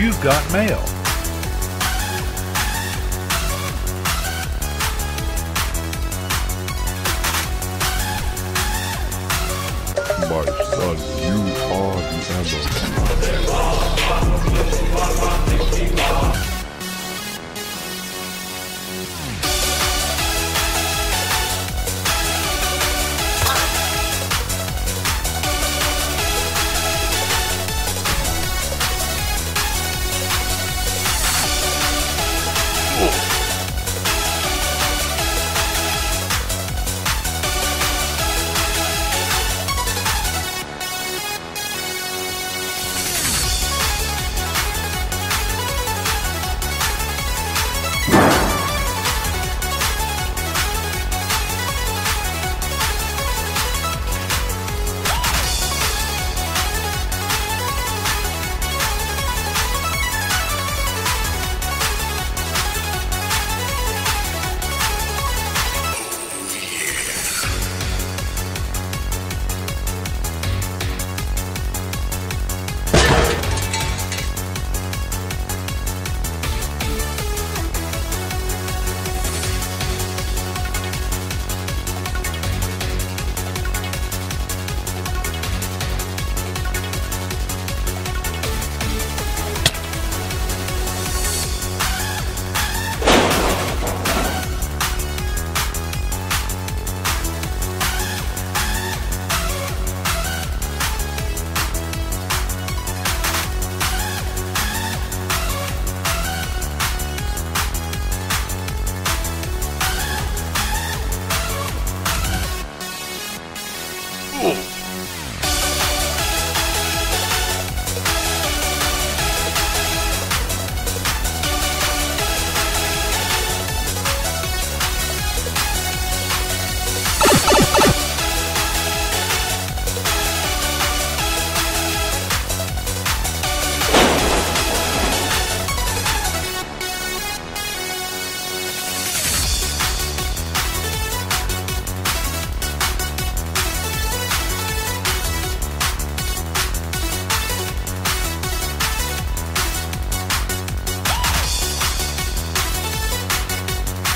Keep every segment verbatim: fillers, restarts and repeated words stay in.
you've got mail. My son, you are the emerald.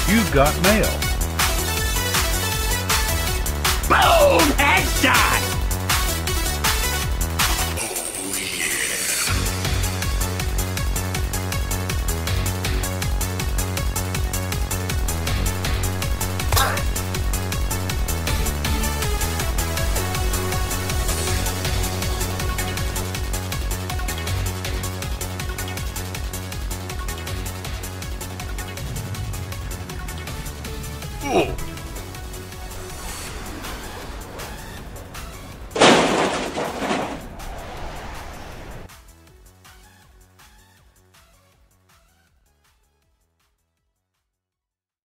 You've got mail. Boom! Headshot! Oh, yeah. Ooh.